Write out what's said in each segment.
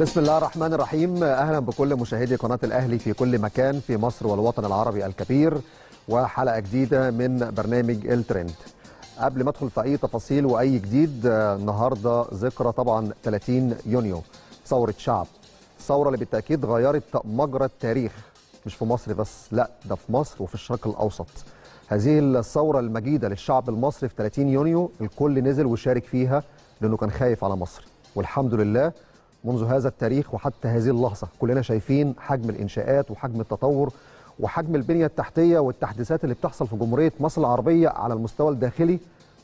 بسم الله الرحمن الرحيم. أهلا بكل مشاهدي قناة الأهلي في كل مكان في مصر والوطن العربي الكبير، وحلقة جديدة من برنامج التريند. قبل ما أدخل في أي تفاصيل وأي جديد، النهاردة ذكرى طبعا 30 يونيو، ثورة شعب، الثورة اللي بالتأكيد غيرت مجرى التاريخ، مش في مصر بس، لا ده في مصر وفي الشرق الأوسط. هذه الثورة المجيدة للشعب المصري في 30 يونيو الكل نزل وشارك فيها لأنه كان خايف على مصر، والحمد لله منذ هذا التاريخ وحتى هذه اللحظة كلنا شايفين حجم الإنشاءات وحجم التطور وحجم البنية التحتية والتحديثات اللي بتحصل في جمهورية مصر العربية على المستوى الداخلي،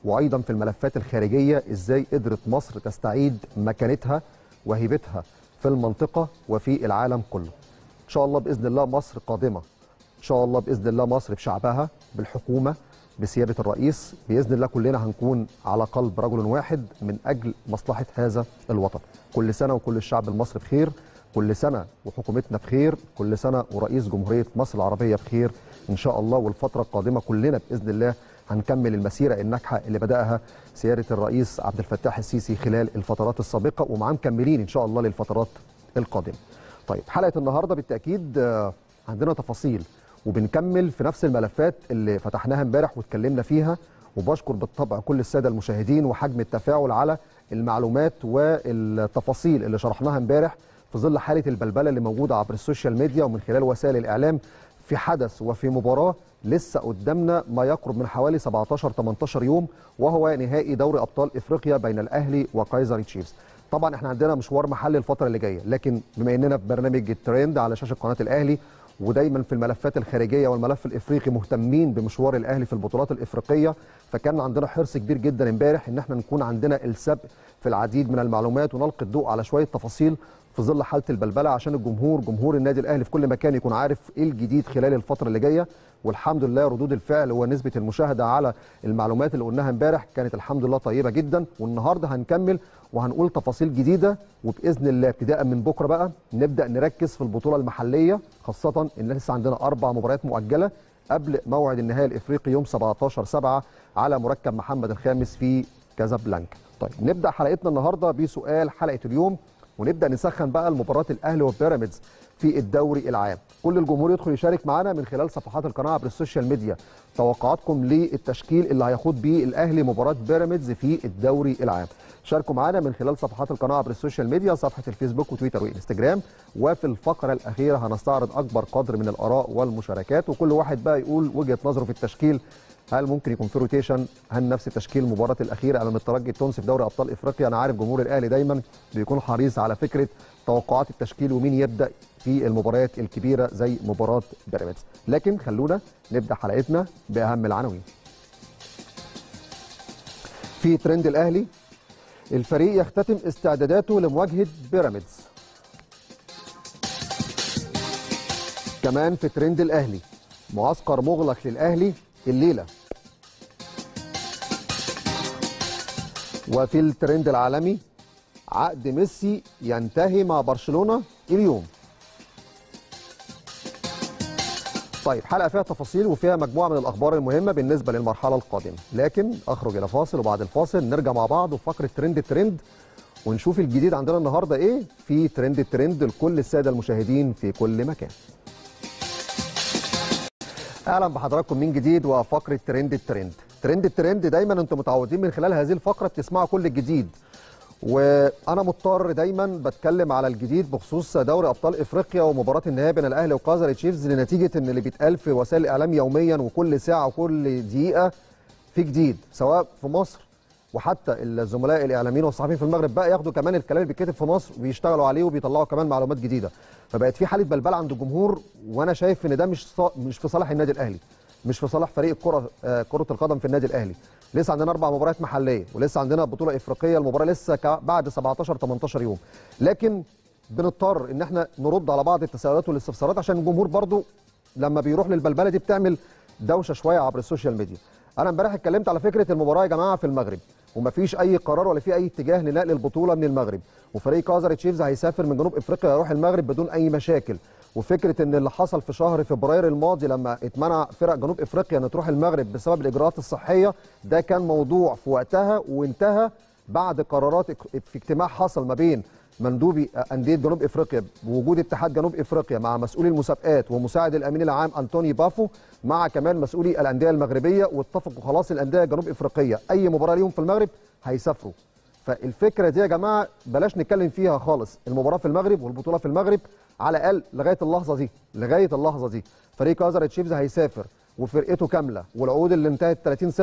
وأيضا في الملفات الخارجية إزاي قدرت مصر تستعيد مكانتها وهيبتها في المنطقة وفي العالم كله. إن شاء الله بإذن الله مصر قادمة، إن شاء الله بإذن الله مصر بشعبها، بالحكومة، بسيادة الرئيس، بإذن الله كلنا هنكون على قلب رجل واحد من أجل مصلحة هذا الوطن. كل سنة وكل الشعب المصري بخير، كل سنة وحكومتنا بخير، كل سنة ورئيس جمهورية مصر العربية بخير إن شاء الله. والفترة القادمة كلنا بإذن الله هنكمل المسيرة الناجحة اللي بدأها سيادة الرئيس عبد الفتاح السيسي خلال الفترات السابقة، ومعاه مكملين إن شاء الله للفترات القادمة. طيب، حلقة النهاردة بالتأكيد عندنا تفاصيل، وبنكمل في نفس الملفات اللي فتحناها امبارح واتكلمنا فيها، وبشكر بالطبع كل السادة المشاهدين وحجم التفاعل على المعلومات والتفاصيل اللي شرحناها امبارح في ظل حالة البلبلة اللي موجودة عبر السوشيال ميديا ومن خلال وسائل الإعلام في حدث وفي مباراة لسه قدامنا ما يقرب من حوالي 17-18 يوم، وهو نهائي دوري أبطال إفريقيا بين الأهلي وكايزر تشيفز. طبعا احنا عندنا مشوار محلي الفترة اللي جاية، لكن بما اننا في برنامج التريند على شاشة قناة الأهلي ودايما في الملفات الخارجيه والملف الافريقي مهتمين بمشوار الاهلي في البطولات الافريقيه، فكان عندنا حرص كبير جدا امبارح ان احنا نكون عندنا السبق في العديد من المعلومات ونلقي الضوء على شويه تفاصيل في ظل حاله البلبله، عشان الجمهور، جمهور النادي الاهلي في كل مكان، يكون عارف ايه الجديد خلال الفتره اللي جايه. والحمد لله ردود الفعل ونسبه المشاهده على المعلومات اللي قلناها امبارح كانت الحمد لله طيبه جدا، والنهارده هنكمل وهنقول تفاصيل جديده، وباذن الله ابتداء من بكره بقى نبدا نركز في البطوله المحليه، خاصه ان لسه عندنا 4 مباريات مؤجله قبل موعد النهائي الافريقي يوم 17/7 على مركب محمد الخامس في كازابلانكا. طيب، نبدا حلقتنا النهارده بسؤال حلقه اليوم، ونبدا نسخن بقى المباراه الاهلي وبيراميدز في الدوري العام. كل الجمهور يدخل يشارك معانا من خلال صفحات القناه عبر السوشيال ميديا توقعاتكم للتشكيل اللي هيخوض بيه الاهلي مباراه بيراميدز في الدوري العام. شاركوا معانا من خلال صفحات القناه عبر السوشيال ميديا، صفحه الفيسبوك وتويتر وانستجرام، وفي الفقره الاخيره هنستعرض اكبر قدر من الاراء والمشاركات، وكل واحد بقى يقول وجهه نظره في التشكيل. هل ممكن يكون في روتيشن؟ هل نفس تشكيل المباراه الاخيره امام الترجي التونسي في دوري ابطال افريقيا؟ انا عارف جمهور الاهلي دايما بيكون حريص على فكره توقعات التشكيل ومين يبدا في المباريات الكبيره زي مباراه بيراميدز. لكن خلونا نبدا حلقتنا باهم العناوين. في ترند الاهلي، الفريق يختتم استعداداته لمواجهه بيراميدز. كمان في ترند الاهلي، معسكر مغلق للاهلي الليله. وفي الترند العالمي، عقد ميسي ينتهي مع برشلونه اليوم. طيب، حلقه فيها تفاصيل وفيها مجموعه من الاخبار المهمه بالنسبه للمرحله القادمه، لكن اخرج الى فاصل، وبعد الفاصل نرجع مع بعض وفقره ترند ونشوف الجديد عندنا النهارده ايه في ترند لكل الساده المشاهدين في كل مكان. اهلا بحضراتكم من جديد وفقره ترند دايما انتم متعودين من خلال هذه الفقره بتسمعوا كل الجديد، وانا مضطر دايما بتكلم على الجديد بخصوص دوري ابطال افريقيا ومباراه النهائي بين الاهلي وكايزر تشيفز، لنتيجه ان اللي بيتقال في وسائل الاعلام يوميا وكل ساعه وكل دقيقه في جديد، سواء في مصر وحتى الزملاء الاعلاميين والصحفيين في المغرب بقى ياخدوا كمان الكلام اللي بيتكتب في مصر ويشتغلوا عليه وبيطلعوا كمان معلومات جديده، فبقت في حاله بلبله عند الجمهور، وانا شايف ان ده مش في صالح النادي الاهلي، مش في صالح فريق كره القدم في النادي الاهلي. لسه عندنا 4 مباريات محليه ولسه عندنا بطوله افريقيه، المباراه لسه بعد 17-18 يوم، لكن بنضطر ان احنا نرد على بعض التساؤلات والاستفسارات، عشان الجمهور برضو لما بيروح للبلبله دي بتعمل دوشه شويه عبر السوشيال ميديا. انا امبارح اتكلمت على فكره المباراه يا جماعه في المغرب، ومفيش اي قرار ولا في اي اتجاه لنقل البطوله من المغرب، وفريق كايزر تشيفز هيسافر من جنوب افريقيا يروح المغرب بدون اي مشاكل. وفكره ان اللي حصل في شهر فبراير الماضي لما اتمنع فرق جنوب افريقيا ان تروح المغرب بسبب الاجراءات الصحيه، ده كان موضوع في وقتها وانتهى بعد قرارات في اجتماع حصل ما بين مندوبي أندية جنوب إفريقيا بوجود اتحاد جنوب إفريقيا مع مسؤولي المسابقات ومساعد الأمين العام أنطوني بافو مع كمان مسؤولي الأندية المغربية، واتفقوا خلاص الأندية الجنوب إفريقية أي مباراة ليهم في المغرب هيسافروا. فالفكرة دي يا جماعة بلاش نتكلم فيها خالص، المباراة في المغرب والبطولة في المغرب على الأقل لغاية اللحظة دي، لغاية اللحظة دي فريق كايزر تشيفز هيسافر وفرقته كاملة، والعقود اللي انتهت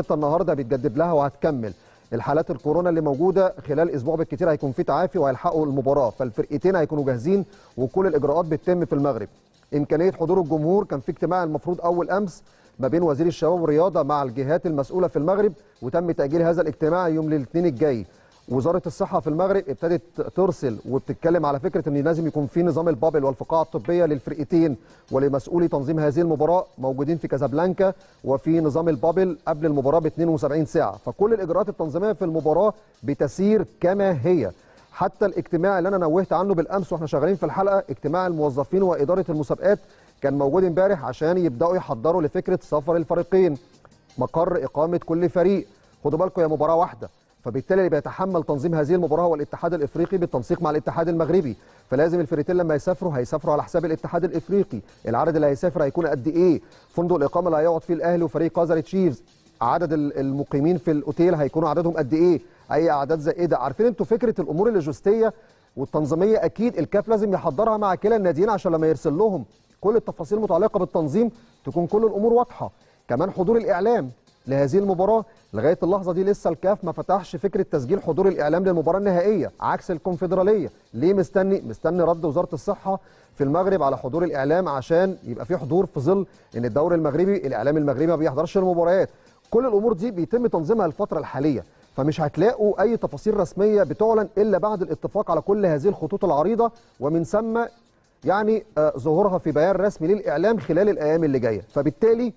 30/6 النهارده بيتجدد لها وهتكمل. الحالات الكورونا اللي موجوده خلال اسبوع بالكتير هيكون في تعافي وهيلحقوا المباراه، فالفرقتين هيكونوا جاهزين وكل الاجراءات بتتم في المغرب. امكانيه حضور الجمهور، كان في اجتماع المفروض اول امس ما بين وزير الشباب والرياضه مع الجهات المسؤوله في المغرب، وتم تاجيل هذا الاجتماع يوم الاثنين الجاي. وزاره الصحه في المغرب ابتدت ترسل وبتتكلم على فكره ان لازم يكون في نظام البابل والفقاعه الطبيه للفرقتين، ولمسؤولي تنظيم هذه المباراه موجودين في كازابلانكا وفي نظام البابل قبل المباراه ب 72 ساعه، فكل الاجراءات التنظيميه في المباراه بتسير كما هي. حتى الاجتماع اللي انا نوهت عنه بالامس واحنا شغالين في الحلقه، اجتماع الموظفين واداره المسابقات، كان موجود امبارح عشان يبداوا يحضروا لفكره سفر الفريقين، مقر اقامه كل فريق. خدوا بالكم يا مباراه واحده، فبالتالي اللي بيتحمل تنظيم هذه المباراه هو الاتحاد الافريقي بالتنسيق مع الاتحاد المغربي، فلازم الفرقتين لما يسافروا هيسافروا على حساب الاتحاد الافريقي، العدد اللي هيسافر هيكون قد ايه؟ فندق الاقامه اللي هيقعد فيه الاهلي وفريق كايزر تشيفز، عدد المقيمين في الاوتيل هيكونوا عددهم قد ايه؟ اي اعداد زائده، عارفين انتوا فكره الامور اللوجستيه والتنظيميه اكيد الكاف لازم يحضرها مع كلا الناديين عشان لما يرسل لهم كل التفاصيل المتعلقه بالتنظيم تكون كل الامور واضحه، كمان حضور الاعلام لهذه المباراه. لغايه اللحظه دي لسه الكاف ما فتحش فكره تسجيل حضور الاعلام للمباراه النهائيه عكس الكونفدراليه. ليه مستني رد وزاره الصحه في المغرب على حضور الاعلام عشان يبقى في حضور، في ظل ان الدوري المغربي الاعلام المغربي ما بيحضرش المباريات. كل الامور دي بيتم تنظيمها الفتره الحاليه، فمش هتلاقوا اي تفاصيل رسميه بتعلن الا بعد الاتفاق على كل هذه الخطوط العريضه، ومن ثم يعني ظهورها في بيان رسمي للاعلام خلال الايام اللي جايه. فبالتالي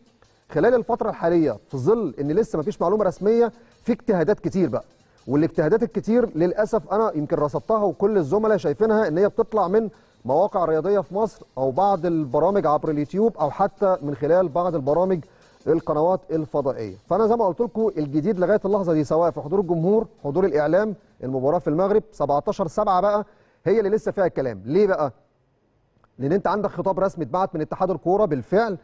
خلال الفترة الحالية في ظل ان لسه مفيش معلومة رسمية، في اجتهادات كتير بقى، والاجتهادات الكتير للأسف انا يمكن رصدتها وكل الزملاء شايفينها ان هي بتطلع من مواقع رياضية في مصر او بعض البرامج عبر اليوتيوب او حتى من خلال بعض البرامج القنوات الفضائية. فانا زي ما قلت لكم الجديد لغاية اللحظة دي سواء في حضور الجمهور، حضور الاعلام، المباراة في المغرب 17/7 بقى هي اللي لسه فيها الكلام. ليه بقى؟ لان انت عندك خطاب رسمي اتبعت من اتحاد الكورة بالفعل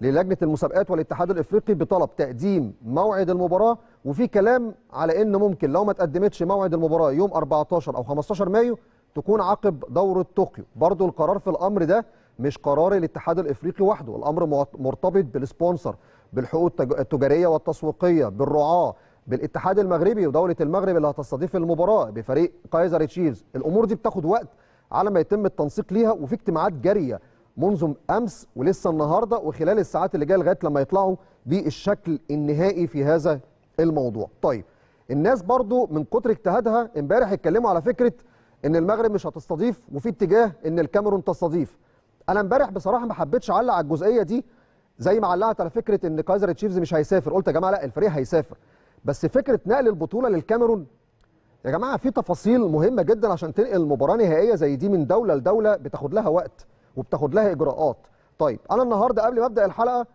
للجنة المسابقات والاتحاد الافريقي بطلب تقديم موعد المباراة، وفي كلام على ان ممكن لو ما تقدمتش موعد المباراة يوم 14 او 15 مايو تكون عقب دورة طوكيو. برضو القرار في الامر ده مش قرار الاتحاد الافريقي وحده، الامر مرتبط بالسبونسر، بالحقوق التجارية والتسويقية، بالرعاة، بالاتحاد المغربي ودولة المغرب اللي هتستضيف المباراة، بفريق كايزر تشيفز. الامور دي بتاخد وقت على ما يتم التنسيق ليها، وفي اجتماعات جارية منذ امس ولسه النهارده وخلال الساعات اللي جايه لغايه لما يطلعوا بالشكل النهائي في هذا الموضوع. طيب الناس برضو من كتر اجتهادها امبارح اتكلموا على فكره ان المغرب مش هتستضيف وفي اتجاه ان الكاميرون تستضيف. انا امبارح بصراحه ما حبيتش اعلق على الجزئيه دي زي ما علقت على فكره ان كايزر تشيفز مش هيسافر، قلت يا جماعه لا الفريق هيسافر، بس فكره نقل البطوله للكاميرون يا جماعه في تفاصيل مهمه جدا عشان تنقل مباراه نهائيه زي دي من دوله لدوله بتاخد لها وقت وبتاخد لها اجراءات. طيب انا النهارده قبل ما ابدا الحلقه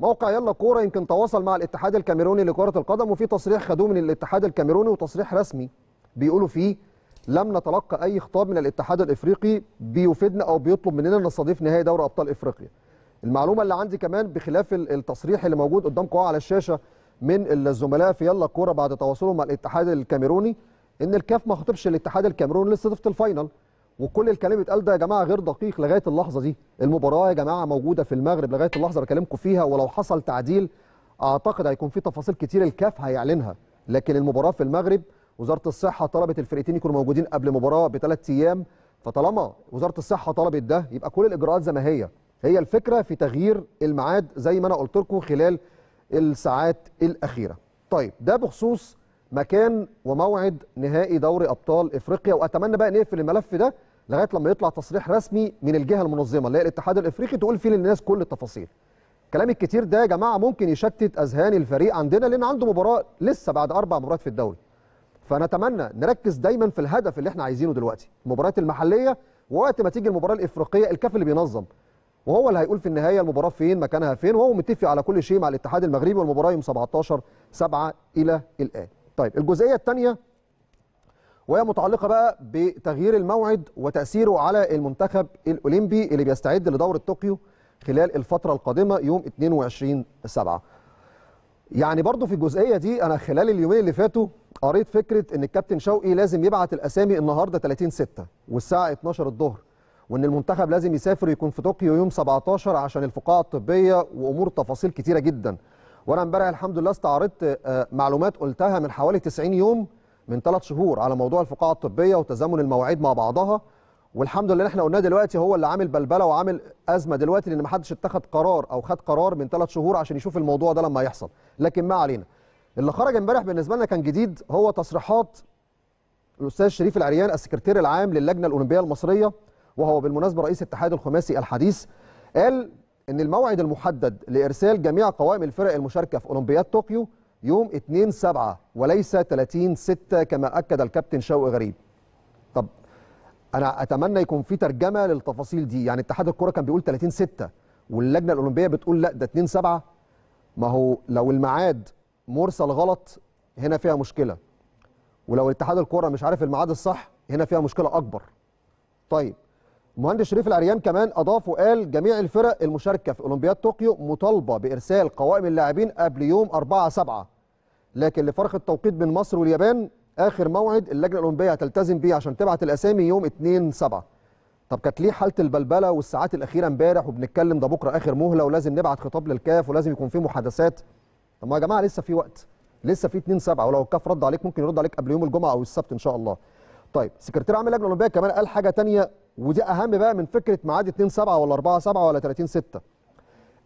موقع يلا كوره يمكن تواصل مع الاتحاد الكاميروني لكره القدم، وفي تصريح خدوه من الاتحاد الكاميروني وتصريح رسمي بيقولوا فيه لم نتلقى اي خطاب من الاتحاد الافريقي بيفيدنا او بيطلب مننا نستضيف نهائي دوري ابطال افريقيا. المعلومه اللي عندي كمان بخلاف التصريح اللي موجود قدامكم على الشاشه من الزملاء في يلا كوره بعد تواصلهم مع الاتحاد الكاميروني، ان الكاف ما خاطبش الاتحاد الكاميروني لاستضافه الفاينل، وكل الكلام اتقال ده يا جماعه غير دقيق لغايه اللحظه دي. المباراه يا جماعه موجوده في المغرب لغايه اللحظه بكلمكم فيها، ولو حصل تعديل اعتقد هيكون في تفاصيل كتير الكاف هيعلنها، لكن المباراه في المغرب. وزاره الصحه طلبت الفرقتين يكونوا موجودين قبل مباراه ب3 ايام، فطالما وزاره الصحه طلبت ده يبقى كل الاجراءات زي ما هي. هي الفكره في تغيير الميعاد زي ما انا قلت لكم خلال الساعات الاخيره. طيب ده بخصوص مكان وموعد نهائي دوري ابطال افريقيا، واتمنى بقى نقفل الملف ده لغايه لما يطلع تصريح رسمي من الجهه المنظمه اللي هي الاتحاد الافريقي تقول فيه للناس كل التفاصيل. الكلام الكتير ده يا جماعه ممكن يشتت اذهان الفريق عندنا لان عنده مباراه لسه بعد 4 مباريات في الدوري. فنتمنى نركز دايما في الهدف اللي احنا عايزينه دلوقتي، المباريات المحليه، ووقت ما تيجي المباراه الافريقيه الكاف اللي بينظم وهو اللي هيقول في النهايه المباراه فين مكانها فين، وهو متفق على كل شيء مع الاتحاد المغربي، والمباراه يوم 17/7 الى الان. طيب الجزئيه الثانيه وهي متعلقه بقى بتغيير الموعد وتاثيره على المنتخب الاولمبي اللي بيستعد لدوره طوكيو خلال الفتره القادمه يوم 22/7. يعني برضو في الجزئيه دي انا خلال اليومين اللي فاتوا قريت فكره ان الكابتن شوقي لازم يبعت الاسامي النهارده 30/6 والساعه 12 الظهر، وان المنتخب لازم يسافر يكون في طوكيو يوم 17 عشان الفقاعه الطبيه وامور تفاصيل كتيره جدا. وانا امبارح الحمد لله استعرضت معلومات قلتها من حوالي 90 يوم من 3 شهور على موضوع الفقاعه الطبيه وتزامن المواعيد مع بعضها، والحمد لله احنا قلنا دلوقتي هو اللي عامل بلبله وعامل ازمه دلوقتي لان ما حدش اتخذ قرار او خد قرار من 3 شهور عشان يشوف الموضوع ده لما هيحصل. لكن ما علينا، اللي خرج امبارح بالنسبه لنا كان جديد هو تصريحات الاستاذ شريف العريان السكرتير العام للجنه الاولمبيه المصريه، وهو بالمناسبه رئيس اتحاد الخماسي الحديث. قال ان الموعد المحدد لارسال جميع قوائم الفرق المشاركه في اولمبياد طوكيو يوم 2/7 وليس 30/6 كما اكد الكابتن شوقي غريب. طب انا اتمنى يكون في ترجمه للتفاصيل دي، يعني اتحاد الكره كان بيقول 30/6 واللجنه الاولمبيه بتقول لا ده 2/7. ما هو لو الميعاد مرسل غلط هنا فيها مشكله، ولو اتحاد الكره مش عارف الميعاد الصح هنا فيها مشكله اكبر. طيب المهندس شريف العريان كمان اضاف وقال جميع الفرق المشاركه في اولمبياد طوكيو مطالبه بارسال قوائم اللاعبين قبل يوم 4/7، لكن لفرق التوقيت بين مصر واليابان اخر موعد اللجنه الاولمبيه هتلتزم بيه عشان تبعت الاسامي يوم 2/7. طب كانت ليه حاله البلبله والساعات الاخيره امبارح وبنتكلم ده بكره اخر مهله ولازم نبعت خطاب للكاف ولازم يكون في محادثات؟ طب ما يا جماعه لسه في وقت، لسه في 2/7، ولو الكاف رد عليك ممكن يرد عليك قبل يوم الجمعه او السبت ان شاء الله. طيب سكرتير عام اللجنه الاولمبيه كمان قال حاجه ثانيه ودي اهم بقى من فكره ميعاد 2/7 ولا 4/7 ولا 30/6.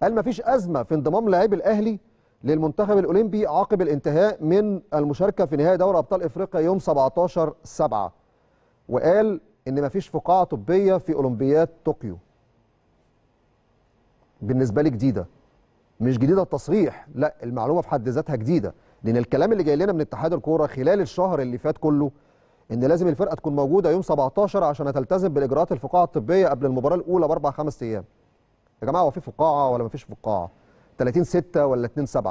قال مفيش ازمه في انضمام لاعبي الاهلي للمنتخب الاولمبي عقب الانتهاء من المشاركه في نهائي دوري ابطال افريقيا يوم 17/7، وقال ان مفيش فقاعه طبيه في اولمبياد طوكيو. بالنسبه لي جديده، مش جديده التصريح، لا المعلومه في حد ذاتها جديده، لان الكلام اللي جاي لنا من اتحاد الكوره خلال الشهر اللي فات كله ان لازم الفرقه تكون موجوده يوم 17 عشان تلتزم بالاجراءات الفقاعه الطبيه قبل المباراه الاولى ب4-5 ايام. يا جماعه هو في فقاعه ولا مفيش فقاعه؟ 30/6 ولا 2/7؟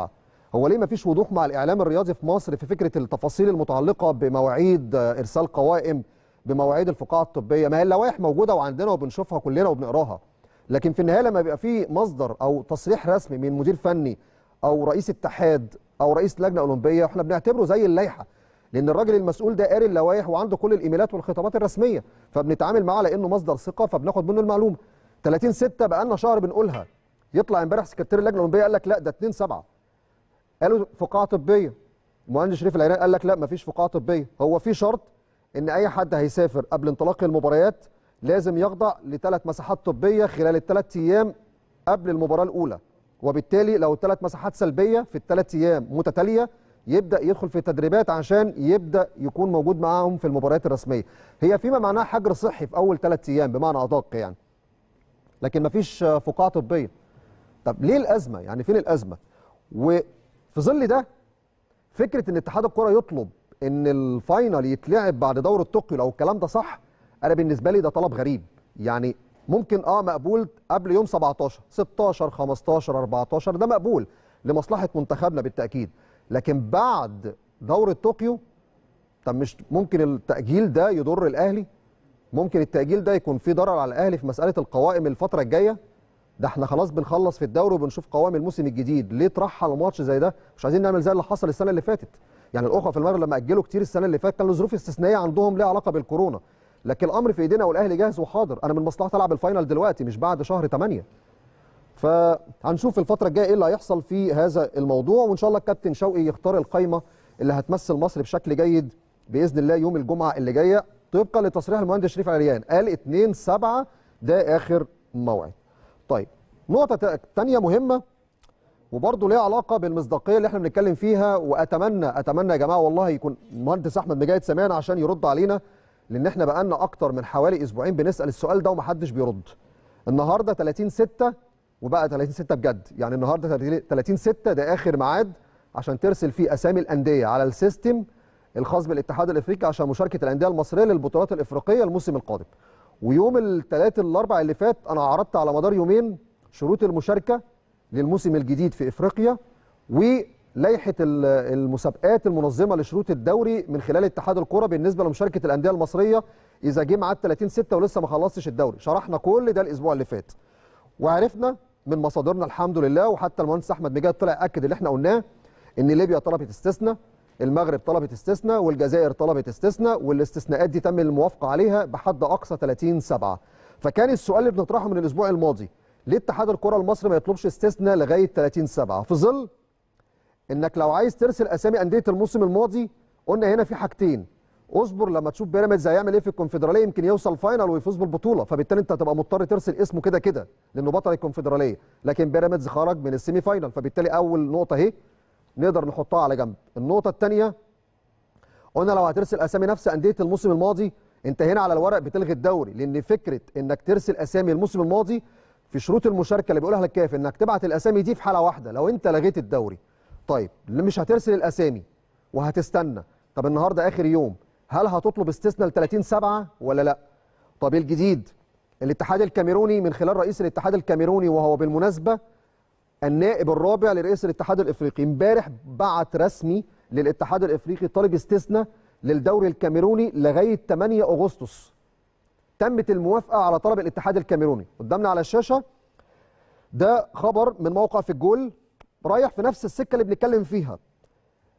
هو ليه مفيش وضوح مع الاعلام الرياضي في مصر في فكره التفاصيل المتعلقه بمواعيد ارسال قوائم، بمواعيد الفقاعه الطبيه؟ ما هي اللوائح موجوده وعندنا وبنشوفها كلنا وبنقراها، لكن في النهايه لما بيبقى في مصدر او تصريح رسمي من مدير فني او رئيس اتحاد او رئيس لجنه اولمبيه احنا بنعتبره زي اللائحه، لأن الراجل المسؤول ده قاري اللوائح وعنده كل الإيميلات والخطابات الرسمية، فبنتعامل معاه لأنه مصدر ثقة فبناخد منه المعلومة. 30/6 بقالنا شهر بنقولها، يطلع امبارح سكرتير اللجنة الأولمبية قال لك لا ده 2/7. قالوا فقاعة طبية، المهندس شريف العريان قال لك لا مفيش فقاعة طبية، هو في شرط إن أي حد هيسافر قبل انطلاق المباريات لازم يخضع ل3 مساحات طبية خلال ال3 أيام قبل المباراة الأولى، وبالتالي لو ال3 مساحات سلبية في ال3 أيام متتالية يبدأ يدخل في تدريبات عشان يبدأ يكون موجود معاهم في المباريات الرسمية. هي فيما معناها حجر صحي في أول 3 أيام بمعنى أدق يعني، لكن مفيش فقاعة طبية. طب ليه الأزمة؟ يعني فين الأزمة؟ وفي ظل ده فكرة إن اتحاد الكرة يطلب إن الفاينل يتلعب بعد دورة طوكيو لو الكلام ده صح، أنا بالنسبة لي ده طلب غريب. يعني ممكن مقبول قبل يوم 17 16 15 14 ده مقبول لمصلحة منتخبنا بالتأكيد، لكن بعد دورة طوكيو طب مش ممكن التأجيل ده يضر الأهلي؟ ممكن التأجيل ده يكون فيه ضرر على الأهلي في مسألة القوائم الفترة الجاية؟ ده احنا خلاص بنخلص في الدوري وبنشوف قوائم الموسم الجديد، ليه ترحل ماتش زي ده؟ مش عايزين نعمل زي اللي حصل السنة اللي فاتت. يعني الأخوة في المغرب لما أجلوا كتير السنة اللي فاتت كان له ظروف استثنائية عندهم ليها علاقة بالكورونا، لكن الأمر في إيدينا والأهلي جاهز وحاضر. أنا من مصلحتي ألعب الفاينل دلوقتي مش بعد شهر 8. فهنشوف الفترة الجاية ايه اللي هيحصل في هذا الموضوع، وان شاء الله الكابتن شوقي يختار القايمة اللي هتمثل مصر بشكل جيد بإذن الله يوم الجمعة اللي جاية طبقا لتصريح المهندس شريف العريان، قال 2/7 ده آخر موعد. طيب نقطة تانية مهمة وبرضه ليها علاقة بالمصداقية اللي احنا بنتكلم فيها، وأتمنى يا جماعة والله يكون المهندس أحمد مجاهد سمعنا عشان يرد علينا، لأن احنا بقالنا أكتر من حوالي أسبوعين بنسأل السؤال ده ومحدش بيرد. النهاردة 30/6 وبقى 30/6 بجد، يعني النهارده 30/6 ده اخر ميعاد عشان ترسل فيه اسامي الانديه على السيستم الخاص بالاتحاد الافريقي عشان مشاركه الانديه المصريه للبطولات الافريقيه الموسم القادم. ويوم ال3 وال4 اللي فات انا عرضت على مدار يومين شروط المشاركه للموسم الجديد في افريقيا، لائحه المسابقات المنظمه لشروط الدوري من خلال اتحاد الكره بالنسبه لمشاركه الانديه المصريه اذا جه ميعاد 30/6 ولسه ما خلصتش الدوري. شرحنا كل ده الاسبوع اللي فات وعرفنا من مصادرنا الحمد لله، وحتى المهندس احمد مجاد طلع اكد اللي احنا قلناه، ان ليبيا طلبت استثناء، المغرب طلبت استثناء، والجزائر طلبت استثناء، والاستثناءات دي تم الموافقه عليها بحد اقصى 30/7. فكان السؤال اللي بنطرحه من الاسبوع الماضي، ليه اتحاد الكره المصري ما يطلبش استثناء لغايه 30/7 في ظل انك لو عايز ترسل اسامي انديه الموسم الماضي؟ قلنا هنا في حاجتين، اصبر لما تشوف بيراميدز هيعمل ايه في الكونفدراليه، يمكن يوصل فاينل ويفوز بالبطوله، فبالتالي انت هتبقى مضطر ترسل اسمه كده كده لانه بطل الكونفدراليه، لكن بيراميدز خرج من السيمي فاينل، فبالتالي اول نقطه اهي نقدر نحطها على جنب. النقطه الثانيه قلنا لو هترسل اسامي نفس انديه الموسم الماضي، انت هنا على الورق بتلغي الدوري، لان فكره انك ترسل اسامي الموسم الماضي في شروط المشاركه اللي بيقولها الكاف انك تبعت الاسامي دي في حاله واحده لو انت لغيت الدوري. طيب مش هترسل الاسامي وهتستنى، طب النهارده اخر يوم، هل هتطلب استثناء ل 30/7 ولا لا؟ طب الجديد الاتحاد الكاميروني من خلال رئيس الاتحاد الكاميروني، وهو بالمناسبه النائب الرابع لرئيس الاتحاد الافريقي، امبارح بعت رسمي للاتحاد الافريقي طالب استثناء للدوري الكاميروني لغايه 8 اغسطس. تمت الموافقه على طلب الاتحاد الكاميروني. قدامنا على الشاشه ده خبر من موقع في الجول رايح في نفس السكه اللي بنتكلم فيها.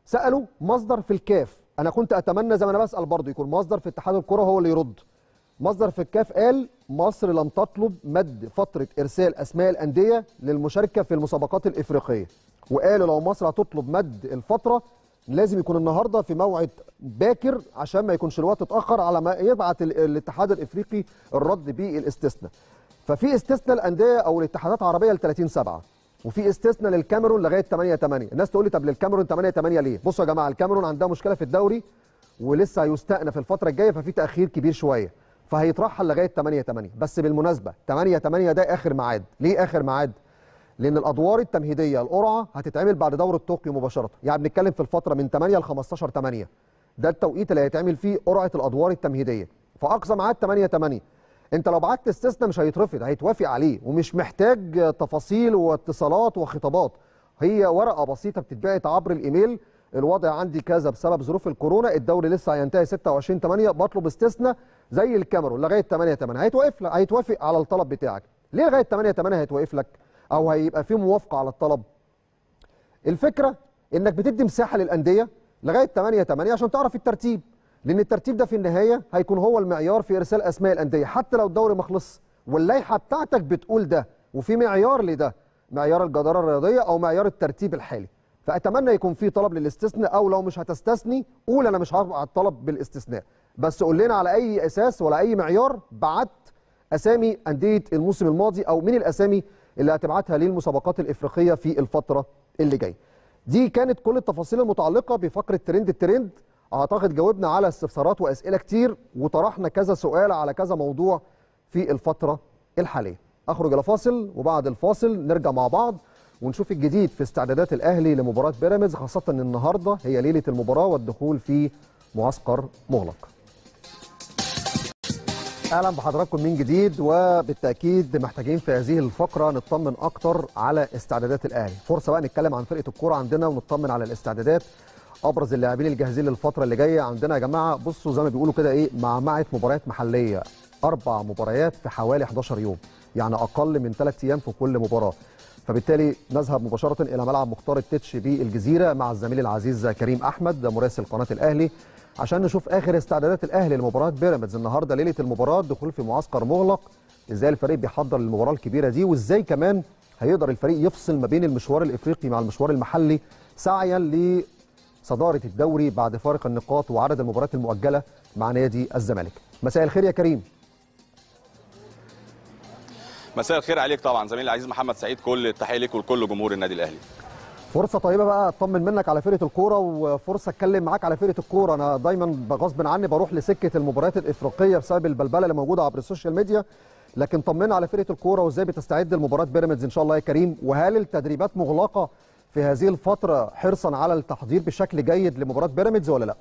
سالوا مصدر في الكاف، انا كنت اتمنى زي ما انا بسال برضه يكون مصدر في اتحاد الكره هو اللي يرد. مصدر في الكاف قال مصر لم تطلب مد فتره ارسال اسماء الانديه للمشاركه في المسابقات الافريقيه، وقالوا لو مصر هتطلب مد الفتره لازم يكون النهارده في موعد باكر عشان ما يكونش الوقت اتاخر على ما يبعت الاتحاد الافريقي الرد بيه الاستثناء. ففي استثناء الانديه او الاتحادات العربيه ل 30/7، وفي استثناء للكاميرون لغايه 8/8. الناس تقول لي طب للكاميرون 8/8 ليه؟ بصوا يا جماعه، الكاميرون عندها مشكله في الدوري ولسه هيستأنف الفتره الجايه، ففي تاخير كبير شويه، فهيترحل لغايه 8/8. بس بالمناسبه 8/8 ده اخر ميعاد. ليه اخر ميعاد؟ لان الادوار التمهيديه القرعه هتتعمل بعد دوره طوكيو مباشره، يعني بنتكلم في الفتره من 8 ل 15/8، ده التوقيت اللي هيتعمل فيه قرعه الادوار التمهيديه، فاقصى ميعاد 8/8. انت لو بعت استثناء مش هيترفض، هيتوافق عليه ومش محتاج تفاصيل واتصالات وخطابات، هي ورقه بسيطه بتتبعت عبر الايميل، الوضع عندي كذا بسبب ظروف الكورونا، الدوري لسه هينتهي 26/8، بطلب استثناء زي الكاميرون لغايه 8/8. هيتوافق على الطلب بتاعك. ليه لغايه 8/8 هيتوقف لك او هيبقى في موافقه على الطلب؟ الفكره انك بتدي مساحه للانديه لغايه 8/8 عشان تعرف الترتيب، لان الترتيب ده في النهايه هيكون هو المعيار في ارسال اسماء الانديه حتى لو الدوري ما خلصش، واللائحه بتاعتك بتقول ده، وفي معيار لده، معيار الجداره الرياضيه او معيار الترتيب الحالي. فاتمنى يكون في طلب للاستثناء، او لو مش هتستثني قول انا مش هبعت الطلب بالاستثناء، بس قول لنا على اي اساس ولا اي معيار بعت اسامي انديه الموسم الماضي، او من الاسامي اللي هتبعتها للمسابقات الافريقيه في الفتره اللي جايه. دي كانت كل التفاصيل المتعلقه بفقره الترند. اعتقد جاوبنا على استفسارات واسئله كتير، وطرحنا كذا سؤال على كذا موضوع في الفتره الحاليه. اخرج الى فاصل، وبعد الفاصل نرجع مع بعض ونشوف الجديد في استعدادات الاهلي لمباراه بيراميدز، خاصه ان النهارده هي ليله المباراه والدخول في معسكر مغلق. اهلا بحضراتكم من جديد، وبالتاكيد محتاجين في هذه الفقره نطمن اكتر على استعدادات الاهلي. فرصه بقى نتكلم عن فرقه الكوره عندنا ونطمن على الاستعدادات، ابرز اللاعبين الجاهزين للفتره اللي جايه عندنا. يا جماعه بصوا زي ما بيقولوا كده ايه، معمعه مباريات محليه، 4 مباريات في حوالي 11 يوم، يعني اقل من 3 ايام في كل مباراه. فبالتالي نذهب مباشره الى ملعب مختار التتش بالجزيره مع الزميل العزيز كريم احمد مراسل قناه الاهلي عشان نشوف اخر استعدادات الاهلي لمباراه بيراميدز النهارده ليله المباراه، الدخول في معسكر مغلق، ازاي الفريق بيحضر للمباراه الكبيره دي، وازاي كمان هيقدر الفريق يفصل ما بين المشوار الافريقي مع المشوار المحلي سعيا لصداره الدوري بعد فارق النقاط وعدد المباريات المؤجله مع نادي الزمالك. مساء الخير يا كريم. مساء الخير عليك طبعا زميلي العزيز محمد سعيد، كل التحيه ليك ولكل جمهور النادي الاهلي. فرصة طيبة بقى اطمن منك على فرقة الكورة، وفرصة اتكلم معاك على فرقة الكورة. انا دايما بغصب عني بروح لسكة المباريات الافريقية بسبب البلبلة اللي موجودة عبر السوشيال ميديا، لكن طمنا على فرقة الكورة وازاي بتستعد لمباراة بيراميدز ان شاء الله يا كريم، وهل التدريبات مغلقة في هذه الفترة حرصا على التحضير بشكل جيد لمباراة بيراميدز ولا لا؟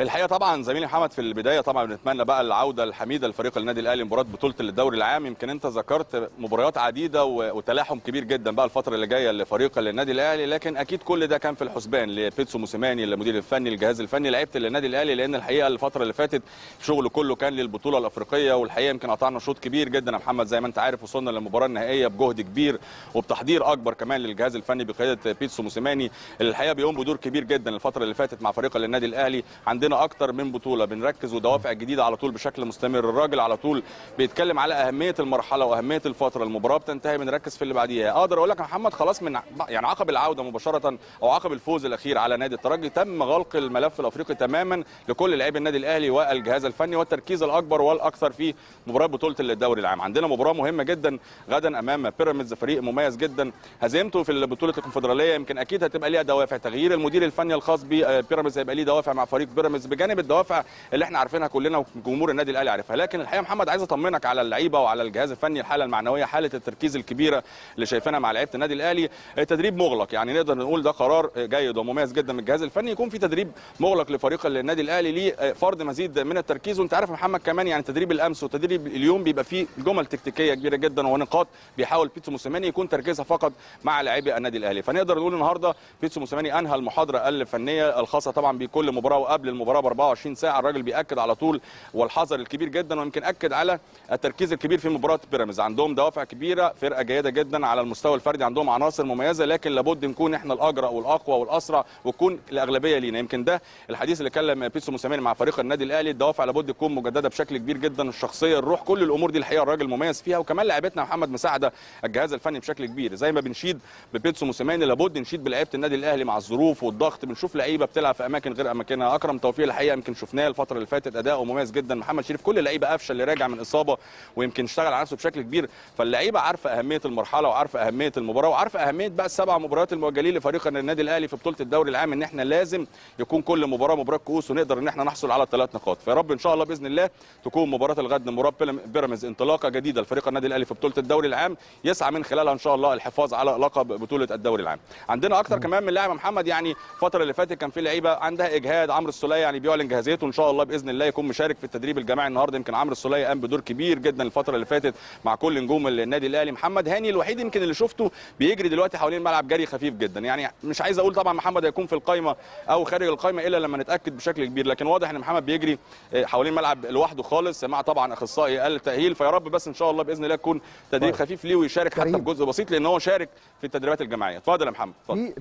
الحقيقه طبعا زميلي محمد في البدايه طبعا بنتمنى بقى العوده الحميده لفريق النادي الاهلي مباراه بطوله الدوري العام. يمكن انت ذكرت مباريات عديده وتلاحم كبير جدا بقى الفتره اللي جايه لفريق النادي الاهلي، لكن اكيد كل ده كان في الحسبان لبيتسو موسيماني المدير الفني الجهاز الفني لعيبه النادي الاهلي، لان الحقيقه الفتره اللي فاتت شغله كله كان للبطوله الافريقيه، والحقيقه يمكن قطعنا شوط كبير جدا يا محمد زي ما انت عارف. وصلنا للمباراه النهائيه بجهد كبير وبتحضير اكبر كمان للجهاز الفني بقياده بيتسو موسيماني اللي الحقيقه بيقوم بدور كبير جدا الفتره اللي فاتت مع فريق النادي الاهلي. عندنا اكتر من بطوله بنركز ودوافع جديده على طول بشكل مستمر، الراجل على طول بيتكلم على اهميه المرحله واهميه الفتره، المباراه بتنتهي بنركز في اللي بعديها. اقدر اقول لك يا محمد خلاص من يعني عقب العوده مباشره او عقب الفوز الاخير على نادي الترجي تم غلق الملف الافريقي تماما لكل لاعبي النادي الاهلي والجهاز الفني، والتركيز الاكبر والاكثر في مباراه بطوله الدوري العام. عندنا مباراه مهمه جدا غدا امام بيراميدز، فريق مميز جدا هزيمته في بطوله الكونفدراليه يمكن اكيد هتبقى ليها دوافع، تغيير المدير الفني الخاص ببيراميدز هيبقى ليه دوافع مع فريق بيراميدز بجانب الدوافع اللي احنا عارفينها كلنا وجمهور النادي الاهلي عارفها. لكن الحقيقه محمد عايز اطمنك على اللعيبه وعلى الجهاز الفني، الحاله المعنويه حاله التركيز الكبيره اللي شايفينها مع لعيبه النادي الاهلي. التدريب مغلق يعني نقدر نقول ده قرار جيد ومميز جدا من الجهاز الفني، يكون في تدريب مغلق لفريق النادي الاهلي ليه فرض مزيد من التركيز. وانت عارف محمد كمان يعني تدريب الامس وتدريب اليوم بيبقى فيه جمل تكتيكيه كبيره جدا ونقاط بيحاول بيتسو موسيماني يكون تركيزها فقط مع لاعبي النادي الاهلي. فنقدر نقول النهارده بيتسو موسيماني انهى المحاضره الفنيه الخاصه طبعا بكل مباراه وقبل المباراه ب 24 ساعه الراجل بياكد على طول والحذر الكبير جدا، ويمكن اكد على التركيز الكبير في مباراه بيراميدز. عندهم دوافع كبيره، فرقه جيده جدا على المستوى الفردي، عندهم عناصر مميزه، لكن لابد نكون احنا الاجرأ والاقوى والاسرع وتكون الاغلبيه لينا. يمكن ده الحديث اللي كلم بيتسو موسيماني مع فريق النادي الاهلي، الدوافع لابد تكون مجدده بشكل كبير جدا، الشخصيه الروح كل الامور دي الحقيقه الراجل مميز فيها. وكمان لاعبتنا محمد مساعده الجهاز الفني بشكل كبير، زي ما بنشيد ببيتسو موسيماني لابد نشيد بلاعيبه النادي الاهلي مع الظروف والضغط، بنشوف لعيبه بتلعب في اماكن غير اماكنها. اكرم توفيق الحقيقه يمكن شفناه الفتره اللي فاتت اداؤه مميز جدا، محمد شريف كل اللعيبه قفشه اللي راجع من اصابه ويمكن اشتغل على نفسه بشكل كبير. فاللعيبه عارفه اهميه المرحله وعارفه اهميه المباراه وعارفه اهميه بقى السبع مباريات المؤجلين لفريق النادي الاهلي في بطوله الدوري العام، ان احنا لازم يكون كل مباراه كؤوس ونقدر ان احنا نحصل على 3 نقاط. فيا رب ان شاء الله باذن الله تكون مباراه الغد مباراه بيراميدز انطلاقه جديده لفريق النادي الاهلي في بطوله الدوري العام يسعى من خلالها ان شاء الله الحفاظ على لقب بطوله الدوري العام. عندنا اكتر كمان من لاعب محمد يعني الفتره اللي فاتت كان في لعيبه عندها اجهاد، عمرو السوليه يعني بيعلن جاهزيته ان شاء الله باذن الله يكون مشارك في التدريب الجماعي النهارده. يمكن عمرو السوليه قام بدور كبير جدا الفتره اللي فاتت مع كل نجوم النادي الاهلي. محمد هاني الوحيد يمكن اللي شفته بيجري دلوقتي حوالين الملعب جري خفيف جدا، يعني مش عايز اقول طبعا محمد هيكون في القايمه او خارج القايمه الا لما نتاكد بشكل كبير، لكن واضح ان محمد بيجري حوالين الملعب لوحده خالص مع طبعا اخصائي التاهيل. فيا رب بس ان شاء الله باذن الله يكون تدريب خفيف ليه ويشارك حتى بجزء بسيط لان هو شارك في التدريبات الجماعيه. اتفضل يا محمد.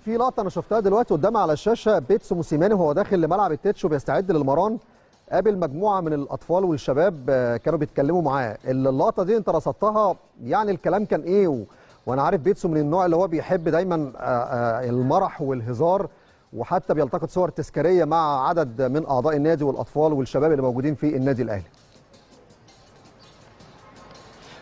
في لقطه انا شفتها دلوقتي قدام على الشاشه، بيتسو موسيماني وهو داخل لملعب التتش وبيستعد للمران، قابل مجموعه من الاطفال والشباب كانوا بيتكلموا معاه. اللقطه دي انت رصدتها، يعني الكلام كان ايه؟ وانا عارف بيتسو من النوع اللي هو بيحب دايما المرح والهزار، وحتى بيلتقط صور تذكاريه مع عدد من اعضاء النادي والاطفال والشباب اللي موجودين في النادي الاهلي.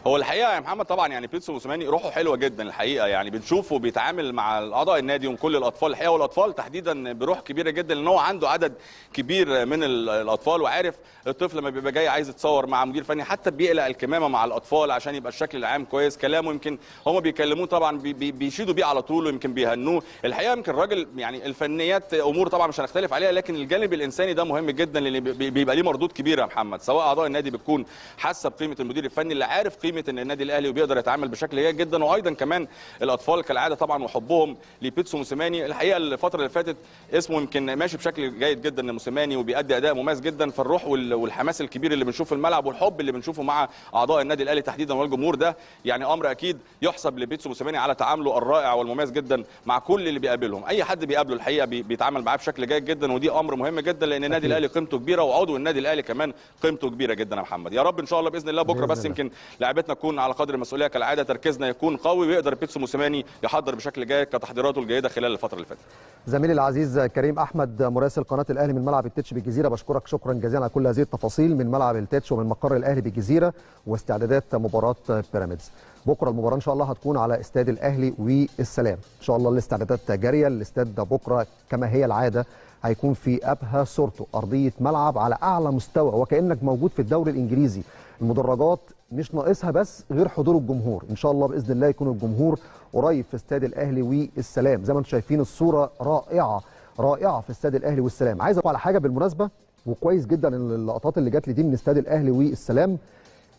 هو الحقيقه يا محمد طبعا يعني بيتسو موسيماني روحه حلوه جدا الحقيقه، يعني بنشوفه بيتعامل مع اعضاء النادي وكل الاطفال الحقيقه، والاطفال تحديدا بروح كبيره جدا لان هو عنده عدد كبير من الاطفال، وعارف الطفل لما بيبقى جاي عايز يتصور مع مدير فني حتى بيقلق الكمامه مع الاطفال عشان يبقى الشكل العام كويس. كلامه يمكن هم بيكلموه طبعا بيشيدوا بيه على طول ويمكن بيهنوه. الحقيقه يمكن الراجل يعني الفنيات امور طبعا مش هنختلف عليها، لكن الجانب الانساني ده مهم جدا لان بيبقى ليه مردود كبير يا محمد، سواء اعضاء النادي بتكون حاسه بقيمه المدير الفني اللي عارف ان النادي الاهلي وبيقدر يتعامل بشكل جيد جدا، وايضا كمان الاطفال كالعاده طبعا وحبهم لبيتسو موسيماني. الحقيقه الفتره اللي فاتت اسمه يمكن ماشي بشكل جيد جدا موسيماني وبيأدي اداء مميز جدا، فالروح والحماس الكبير اللي بنشوفه في الملعب والحب اللي بنشوفه مع اعضاء النادي الاهلي تحديدا والجمهور ده يعني امر اكيد يحسب لبيتسو موسيماني على تعامله الرائع والمميز جدا مع كل اللي بيقابلهم. اي حد بيقابله الحقيقه بيتعامل معاه بشكل جيد جدا، ودي امر مهم جدا لان النادي الاهلي قيمته كبيره وعضو النادي الاهلي كمان قيمته كبيره جدا يا محمد. يا رب ان شاء الله باذن الله بكره بس يمكن لعبتنا تكون على قدر المسؤوليه كالعاده، تركيزنا يكون قوي ويقدر بيتسو موسيماني يحضر بشكل جيد كتحضيراته الجيده خلال الفتره اللي فاتت. زميلي العزيز كريم احمد مراسل قناه الاهلي من ملعب التتش بالجزيره، بشكرك شكرا جزيلا على كل هذه التفاصيل من ملعب التتش ومن مقر الاهلي بالجزيره واستعدادات مباراه بيراميدز. بكره المباراه ان شاء الله هتكون على استاد الاهلي والسلام، ان شاء الله الاستعدادات جاريه. الاستاد ده بكره كما هي العاده هيكون في ابهى صورته، ارضيه ملعب على اعلى مستوى وكانك موجود في الدوري الانجليزي. المدرجات مش ناقصها بس غير حضور الجمهور، ان شاء الله باذن الله يكون الجمهور قريب في استاد الاهلي والسلام. زي ما انتم شايفين الصوره رائعه رائعه في استاد الاهلي والسلام. عايز اقول على حاجه بالمناسبه، وكويس جدا اللقطات اللي جات لي دي من استاد الاهلي والسلام.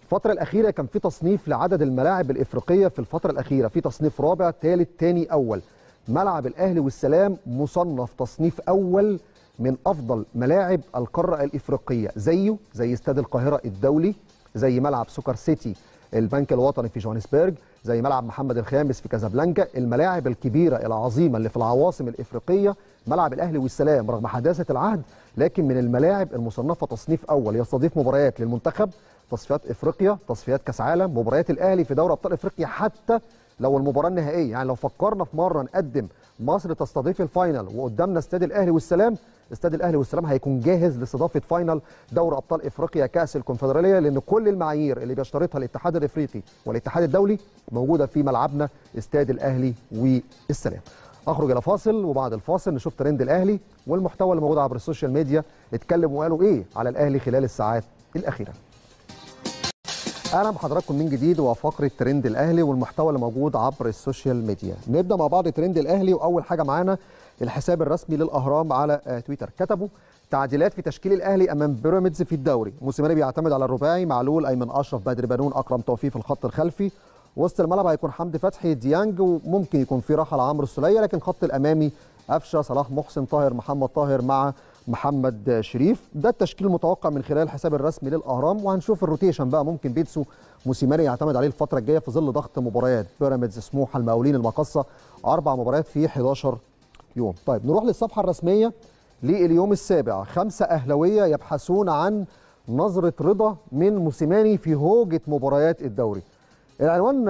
الفترة الأخيرة كان في تصنيف لعدد الملاعب الإفريقية، في الفترة الأخيرة في تصنيف رابع ثالث ثاني أول. ملعب الأهلي والسلام مصنف تصنيف أول من أفضل ملاعب القارة الإفريقية، زيه زي استاد القاهرة الدولي، زي ملعب سوكر سيتي البنك الوطني في جوهانسبرج، زي ملعب محمد الخامس في كازابلانكا. الملاعب الكبيرة العظيمة اللي في العواصم الإفريقية ملعب الأهلي والسلام رغم حداثة العهد لكن من الملاعب المصنفة تصنيف أول، يستضيف مباريات للمنتخب، تصفيات افريقيا، تصفيات كاس عالم، مباريات الاهلي في دوري ابطال افريقيا حتى لو المباراه النهائيه. يعني لو فكرنا في مره نقدم مصر تستضيف الفاينل وقدامنا استاد الاهلي والسلام، استاد الاهلي والسلام هيكون جاهز لاستضافه فاينل دوري ابطال افريقيا كاس الكونفدراليه، لان كل المعايير اللي بيشترطها الاتحاد الافريقي والاتحاد الدولي موجوده في ملعبنا استاد الاهلي والسلام. اخرج الى فاصل وبعد الفاصل نشوف ترند الاهلي والمحتوى اللي موجود عبر السوشيال ميديا، اتكلموا وقالوا ايه على الاهلي خلال الساعات الاخيره. اهلا بحضراتكم من جديد وفقره ترند الاهلي والمحتوى اللي موجود عبر السوشيال ميديا. نبدا مع بعض ترند الاهلي، واول حاجه معانا الحساب الرسمي للاهرام على تويتر، كتبوا تعديلات في تشكيل الاهلي امام بيراميدز في الدوري، موسيماني بيعتمد على الرباعي معلول ايمن اشرف بدر بنون اكرم توفيق في الخط الخلفي، وسط الملعب هيكون حمدي فتحي ديانج وممكن يكون في راحه لعمرو السوليه، لكن خط الامامي قفشه صلاح محسن طاهر محمد طاهر مع محمد شريف. ده التشكيل المتوقع من خلال الحساب الرسمي للاهرام، وهنشوف الروتيشن بقى ممكن بيتسو موسيماني يعتمد عليه الفتره الجايه في ظل ضغط مباريات بيراميدز سموحه المقاولين المقصه، 4 مباريات في 11 يوم. طيب نروح للصفحه الرسميه لليوم السابع، 5 أهلاوية يبحثون عن نظره رضا من موسيماني في هوجه مباريات الدوري. العنوان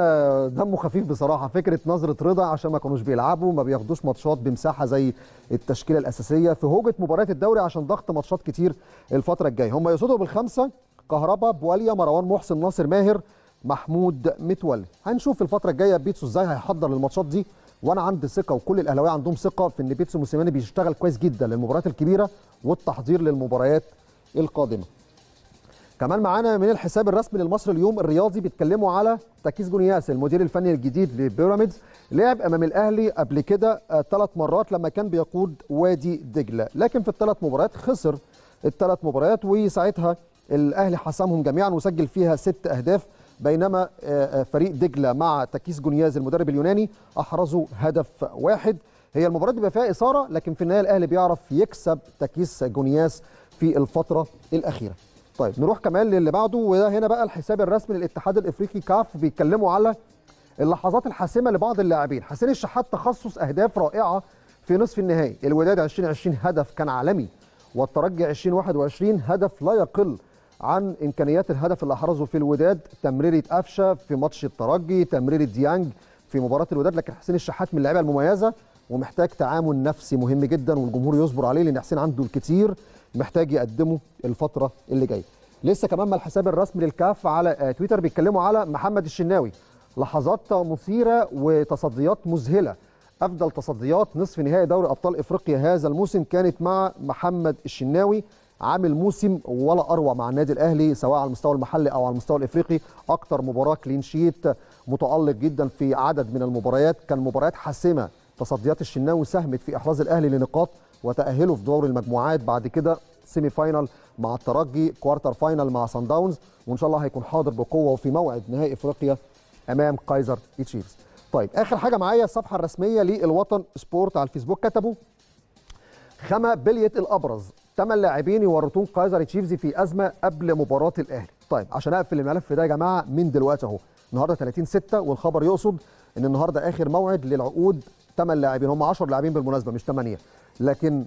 دمه خفيف بصراحه، فكره نظره رضا عشان ما كانوش بيلعبوا ما بياخدوش ماتشات بمساحه زي التشكيله الاساسيه في هوجه مباريات الدوري عشان ضغط ماتشات كتير الفتره الجايه. هم يقصدوا بالخمسه كهربا بواليا مروان محسن ناصر ماهر محمود متولي. هنشوف الفتره الجايه بيتسو ازاي هيحضر للماتشات دي، وانا عندي ثقه وكل الاهلاويه عندهم ثقه في ان بيتسو موسيماني بيشتغل كويس جدا للمباريات الكبيره والتحضير للمباريات القادمه. كمان معانا من الحساب الرسمي للمصري اليوم الرياضي بيتكلموا على تاكيس جونياس المدير الفني الجديد لبيراميدز، لعب امام الاهلي قبل كده 3 مرات لما كان بيقود وادي دجله، لكن في ال3 مباريات خسر ال3 مباريات، وساعتها الاهلي حسمهم جميعا وسجل فيها 6 أهداف، بينما فريق دجله مع تاكيس جونياس المدرب اليوناني احرزوا 1 هدف. هي المباراه بيبقى فيها اثاره لكن في النهايه الاهلي بيعرف يكسب تاكيس جونياس في الفتره الاخيره. طيب نروح كمان للي بعده، وده هنا بقى الحساب الرسمي للاتحاد الافريقي كاف بيتكلموا على اللحظات الحاسمه لبعض اللاعبين. حسين الشحات تخصص اهداف رائعه في نصف النهائي، الوداد 2020 هدف كان عالمي، والترجي 2021 هدف لا يقل عن امكانيات الهدف اللي احرزه في الوداد، تمريره قفشه في ماتش الترجي، تمريره ديانج في مباراه الوداد، لكن حسين الشحات من اللعيبه المميزه ومحتاج تعامل نفسي مهم جدا والجمهور يصبر عليه لان حسين عنده الكثير محتاج يقدمه الفتره اللي جايه. لسه كمان مع الحساب الرسمي للكاف على تويتر بيتكلموا على محمد الشناوي، لحظات مثيره وتصديات مذهله، افضل تصديات نصف نهائي دوري ابطال افريقيا هذا الموسم كانت مع محمد الشناوي، عامل موسم ولا اروع مع النادي الاهلي سواء على المستوى المحلي او على المستوى الافريقي، اكتر مباراه كلين شيت، متالق جدا في عدد من المباريات، كان مباريات حاسمه. تصديات الشناوي ساهمت في احراز الاهلي لنقاط وتأهله في دور المجموعات، بعد كده سيمي فاينال مع الترجي، كوارتر فاينال مع سان داونز، وان شاء الله هيكون حاضر بقوه وفي موعد نهائي افريقيا امام كايزر تشيفز. طيب اخر حاجه معايا الصفحه الرسميه للوطن سبورت على الفيسبوك، كتبوا خما بليه الابرز 8 لاعبين يورطون كايزر تشيفز في ازمه قبل مباراه الاهلي. طيب عشان اقفل الملف ده يا جماعه من دلوقتي اهو، النهارده 30/6 والخبر يقصد ان النهارده اخر موعد للعقود 8 لاعبين، هم 10 لاعبين بالمناسبه مش 8، لكن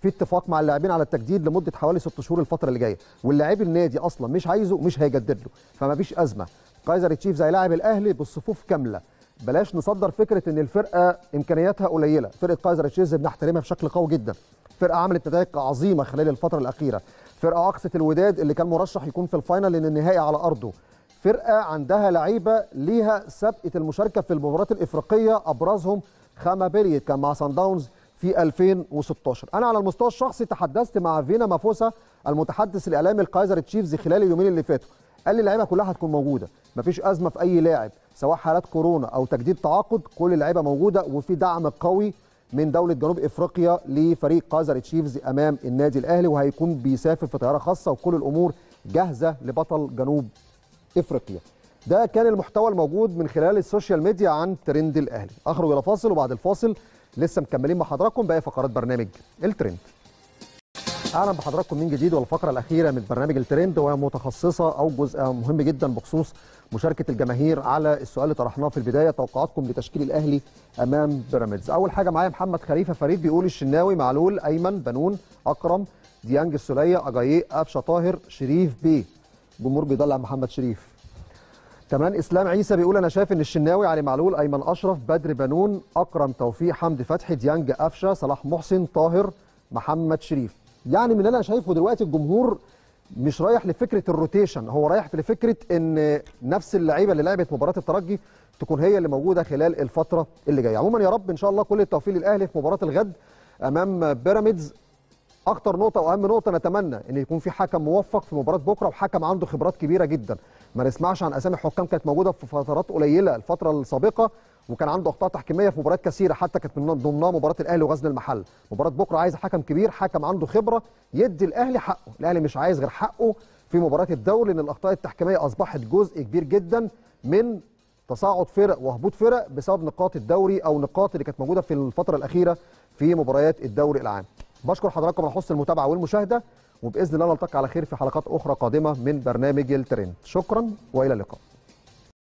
في اتفاق مع اللاعبين على التجديد لمده حوالي 6 شهور الفتره اللي جايه، واللاعب النادي اصلا مش عايزه مش هيجدد له، فمفيش ازمه. كايزر تشيفز هيلاعب الاهلي بالصفوف كامله، بلاش نصدر فكره ان الفرقه امكانياتها قليله، فرقه كايزر تشيفز بنحترمها بشكل قوي جدا، فرقه عملت نتائج عظيمه خلال الفتره الاخيره، فرقه عكست الوداد اللي كان مرشح يكون في الفاينل لان النهائي على ارضه، فرقه عندها لعيبه ليها سابقه المشاركه في المباريات الافريقيه، ابرزهم خامبيريت كان مع سان داونز في 2016. انا على المستوى الشخصي تحدثت مع فينا مافوسا المتحدث الاعلامي لكايزر تشيفز خلال اليومين اللي فاتوا، قال لي اللعيبه كلها هتكون موجوده، مفيش ازمه في اي لاعب سواء حالات كورونا او تجديد تعاقد، كل اللعيبه موجوده وفي دعم قوي من دولة جنوب افريقيا لفريق كايزر تشيفز امام النادي الاهلي، وهيكون بيسافر في طيارة خاصة، وكل الامور جاهزة لبطل جنوب افريقيا. ده كان المحتوى الموجود من خلال السوشيال ميديا عن ترند الاهلي. اخرج الى فاصل، وبعد الفاصل لسه مكملين مع حضراتكم باقي فقرات برنامج الترند. اهلا بحضراتكم من جديد، والفقره الاخيره من برنامج الترند وهي متخصصه او جزء مهم جدا بخصوص مشاركه الجماهير على السؤال اللي طرحناه في البدايه، توقعاتكم لتشكيل الاهلي امام بيراميدز. اول حاجه معايا محمد خليفه فريد بيقول الشناوي، معلول، ايمن، بنون، اكرم، ديانج، السوليه، اجاييه، قفشه، طاهر، شريف بيه. الجمهور بيدلع محمد شريف. كمان اسلام عيسى بيقول انا شايف ان الشناوي، علي معلول، ايمن اشرف، بدر بنون، اكرم توفيق، حمدي فتحي، ديانج، قفشه، صلاح محسن، طاهر، محمد شريف. يعني من اللي انا شايفه دلوقتي الجمهور مش رايح لفكره الروتيشن، هو رايح لفكره ان نفس اللعيبه اللي لعبت مباراه الترجي تكون هي اللي موجوده خلال الفتره اللي جايه. عموما يا رب ان شاء الله كل التوفيق للاهلي في مباراه الغد امام بيراميدز. اكتر نقطه واهم نقطه نتمنى ان يكون في حكم موفق في مباراه بكره، وحكم عنده خبرات كبيره جدا. ما نسمعش عن اسامي حكام كانت موجوده في فترات قليله الفتره السابقه وكان عنده اخطاء تحكيميه في مباريات كثيره، حتى كانت من ضمنها مباراه الاهلي وغزل المحل. مباراه بكره عايز حكم كبير، حكم عنده خبره، يدي الاهلي حقه. الاهلي مش عايز غير حقه في مباراه الدوري، لان الاخطاء التحكيميه اصبحت جزء كبير جدا من تصاعد فرق وهبوط فرق بسبب نقاط الدوري او نقاط اللي كانت موجوده في الفتره الاخيره في مباريات الدوري العام. بشكر حضراتكم على حسن المتابعه والمشاهده، وباذن الله نلتقي على خير في حلقات اخرى قادمه من برنامج الترند. شكرا والى اللقاء.